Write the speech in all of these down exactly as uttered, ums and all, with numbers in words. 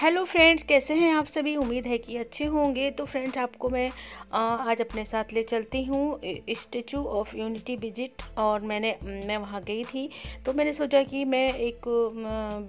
Hello friends, कैसे हैं आप सभी। उम्मीद है कि अच्छे होंगे। तो फ्रेंड्स, आपको मैं आज अपने साथ ले चलती हूँ स्टैचू ऑफ यूनिटी विजिट। और मैंने मैं वहाँ गई थी तो मैंने सोचा कि मैं एक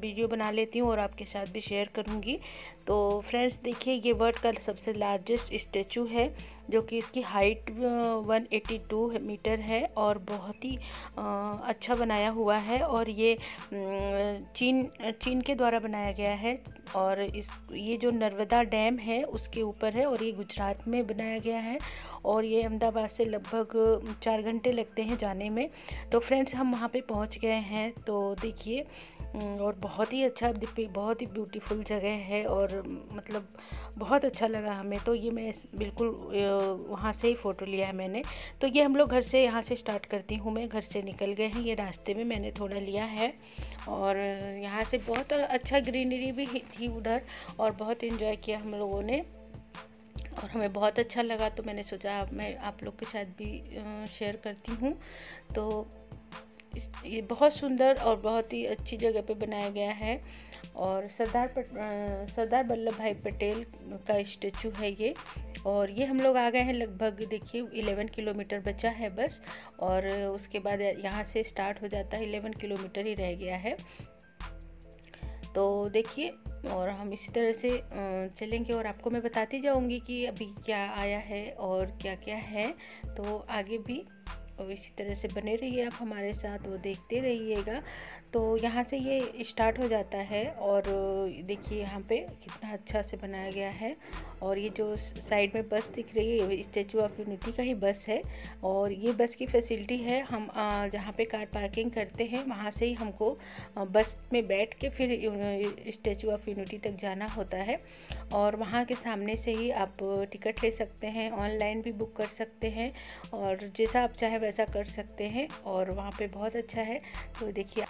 वीडियो बना लेती हूँ और आपके साथ भी शेयर करूँगी। तो फ्रेंड्स देखिए, ये वर्ल्ड का सबसे लार्जेस्ट स्टैचू है जो कि इसकी हाइट एक सौ बयासी मीटर है और बहुत ही अच्छा बनाया हुआ है। और ये चीन चीन के द्वारा बनाया गया है और इस ये जो नर्मदा डैम है उसके ऊपर है और ये गुजरात में बनाया गया है। और ये अहमदाबाद से लगभग चार घंटे लगते हैं जाने में। तो फ्रेंड्स हम वहाँ पे पहुँच गए हैं, तो देखिए, और बहुत ही अच्छा, बहुत ही ब्यूटीफुल जगह है और मतलब बहुत अच्छा लगा हमें। तो ये मैं बिल्कुल वहाँ से ही फ़ोटो लिया है मैंने। तो ये हम लोग घर से यहाँ से स्टार्ट करती हूँ। मैं घर से निकल गए हैं, ये रास्ते में मैंने थोड़ा लिया है। और यहाँ से बहुत अच्छा ग्रीनरी भी थी उधर और बहुत इन्जॉय किया हम लोगों ने और हमें बहुत अच्छा लगा। तो मैंने सोचा मैं आप लोग के साथ भी शेयर करती हूँ। तो ये बहुत सुंदर और बहुत ही अच्छी जगह पे बनाया गया है और सरदार सरदार वल्लभ भाई पटेल का स्टैचू है ये। और ये हम लोग आ गए हैं, लगभग देखिए ग्यारह किलोमीटर बचा है बस और उसके बाद यहाँ से स्टार्ट हो जाता है। ग्यारह किलोमीटर ही रह गया है। तो देखिए, और हम इसी तरह से चलेंगे और आपको मैं बताती जाऊँगी कि अभी क्या आया है और क्या क्या है। तो आगे भी और इसी तरह से बने रहिए आप हमारे साथ, वो देखते रहिएगा। तो यहाँ से ये स्टार्ट हो जाता है और देखिए यहाँ पे कितना अच्छा से बनाया गया है। और ये जो साइड में बस दिख रही है स्टैचू ऑफ यूनिटी का ही बस है और ये बस की फैसिलिटी है। हम जहाँ पे कार पार्किंग करते हैं वहाँ से ही हमको बस में बैठ के फिर स्टैचू ऑफ यूनिटी तक जाना होता है। और वहाँ के सामने से ही आप टिकट ले सकते हैं, ऑनलाइन भी बुक कर सकते हैं और जैसा आप चाहें ऐसा कर सकते हैं। और वहाँ पे बहुत अच्छा है। तो देखिए,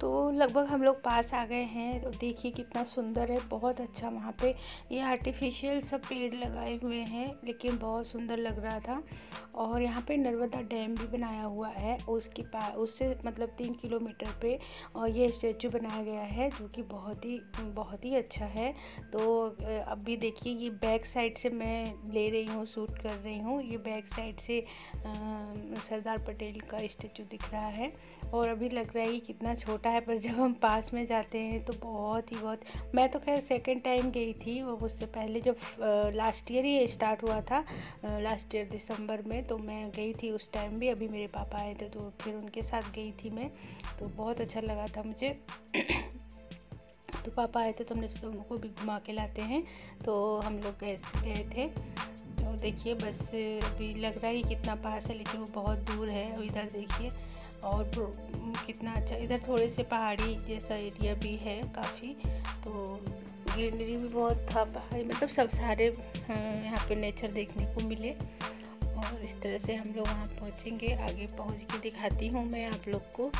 तो लगभग हम लोग पास आ गए हैं। तो देखिए कितना सुंदर है, बहुत अच्छा। वहाँ पे ये आर्टिफिशियल सब पेड़ लगाए हुए हैं लेकिन बहुत सुंदर लग रहा था। और यहाँ पे नर्मदा डैम भी बनाया हुआ है, उसके पास उससे मतलब तीन किलोमीटर पे और ये स्टैचू बनाया गया है जो कि बहुत ही बहुत ही अच्छा है। तो अभी देखिए ये बैक साइड से मैं ले रही हूँ, शूट कर रही हूँ। ये बैक साइड से सरदार पटेल का स्टैचू दिख रहा है और अभी लग रहा है ये कितना छोटा है, पर जब हम पास में जाते हैं तो बहुत ही बहुत मैं तो खैर सेकंड टाइम गई थी, वो उससे पहले जब लास्ट ईयर ही स्टार्ट हुआ था, लास्ट ईयर दिसंबर में तो मैं गई थी उस टाइम भी। अभी मेरे पापा आए थे तो फिर उनके साथ गई थी मैं, तो बहुत अच्छा लगा था मुझे। तो पापा आए थे तो हमने सोचा उनको भी घुमा के लाते हैं, तो हम लोग गए गए थे। तो देखिए बस अभी लग रहा है कितना पास है लेकिन वो बहुत दूर है। और इधर देखिए और कितना अच्छा, इधर थोड़े से पहाड़ी जैसा एरिया भी है काफ़ी, तो ग्रीनरी भी बहुत था, पहाड़ी मतलब सब सारे यहाँ पे नेचर देखने को मिले। और इस तरह से हम लोग वहाँ पहुँचेंगे, आगे पहुँच के दिखाती हूँ मैं आप लोग को।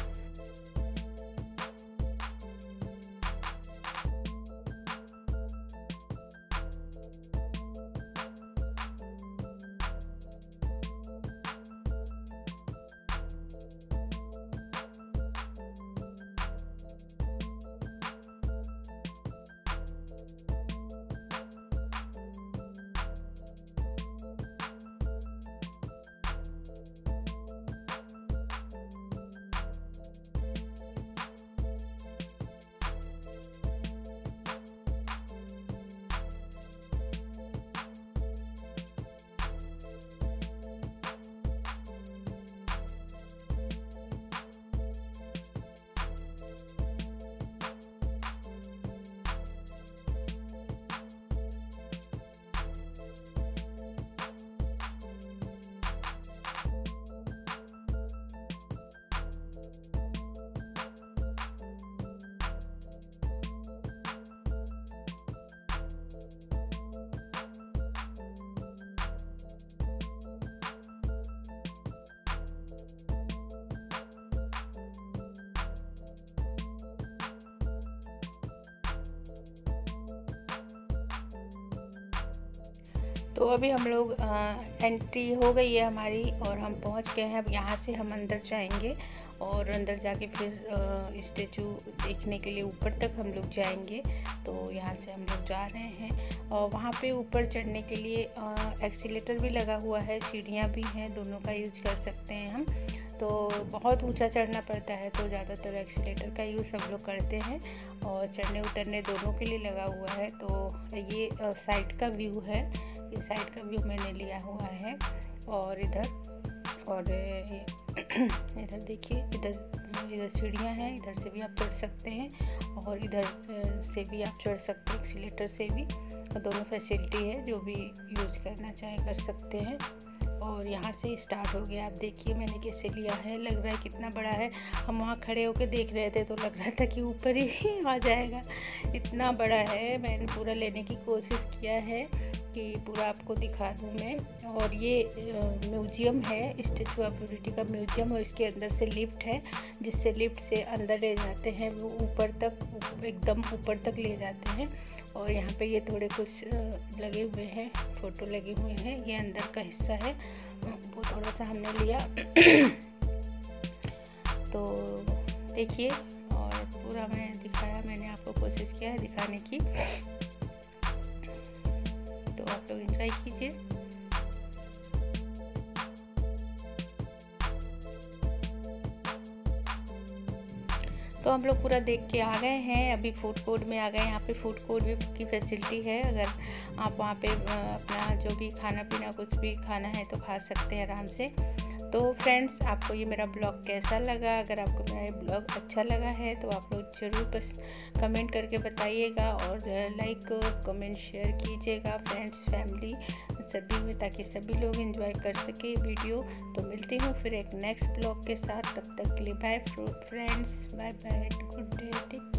तो अभी हम लोग एंट्री हो गई है हमारी और हम पहुंच गए हैं। अब यहाँ से हम अंदर जाएंगे और अंदर जाके फिर स्टेचू देखने के लिए ऊपर तक हम लोग जाएंगे। तो यहाँ से हम लोग जा रहे हैं और वहाँ पे ऊपर चढ़ने के लिए एक्सीलेटर भी लगा हुआ है, सीढ़ियाँ भी हैं, दोनों का यूज़ कर सकते हैं हम। तो बहुत ऊंचा चढ़ना पड़ता है तो ज़्यादातर एक्सीलेटर का यूज़ हम लोग करते हैं और चढ़ने उतरने दोनों के लिए लगा हुआ है। तो ये साइड का व्यू है, ये साइड का व्यू मैंने लिया हुआ है। और इधर और इधर देखिए, इधर इधर सीढ़ियाँ हैं, इधर से भी आप चढ़ सकते हैं और इधर से भी आप चढ़ सकते हैं, एक्सीलेटर से भी। दोनों फैसिलिटी है, जो भी यूज करना चाहे कर सकते हैं। और यहाँ से स्टार्ट हो गया। आप देखिए मैंने कैसे लिया है, लग रहा है कितना बड़ा है। हम वहाँ खड़े होकर देख रहे थे तो लग रहा था कि ऊपर ही आ जाएगा, इतना बड़ा है। मैंने पूरा लेने की कोशिश किया है कि पूरा आपको दिखा दूँ मैं। और ये म्यूजियम है, स्टैचू ऑफ यूनिटी का म्यूजियम, और इसके अंदर से लिफ्ट है, जिससे लिफ्ट से अंदर ले जाते हैं, वो ऊपर तक, एकदम ऊपर तक ले जाते हैं। और यहाँ पे ये थोड़े कुछ लगे हुए हैं, फ़ोटो लगे हुए हैं। ये अंदर का हिस्सा है, वो थोड़ा सा हमने लिया। तो देखिए, और पूरा मैं दिखाया, मैंने आपको कोशिश किया है दिखाने की। तो आप लोग इंजॉय कीजिए। तो हम लोग पूरा देख के आ गए हैं, अभी फूड कोर्ट में आ गए। यहाँ पे फूड कोर्ट भी की फैसिलिटी है, अगर आप वहाँ पे अपना जो भी खाना पीना कुछ भी खाना है तो खा सकते हैं आराम से। तो फ्रेंड्स, आपको ये मेरा ब्लॉग कैसा लगा? अगर आपको मेरा ब्लॉग अच्छा लगा है तो आप लोग ज़रूर बस कमेंट करके बताइएगा और लाइक कमेंट शेयर कीजिएगा फ्रेंड्स फैमिली सभी में, ताकि सभी लोग एंजॉय कर सके वीडियो। तो मिलती हूँ फिर एक नेक्स्ट ब्लॉग के साथ, तब तक के लिए bye friends, bye bye, good day.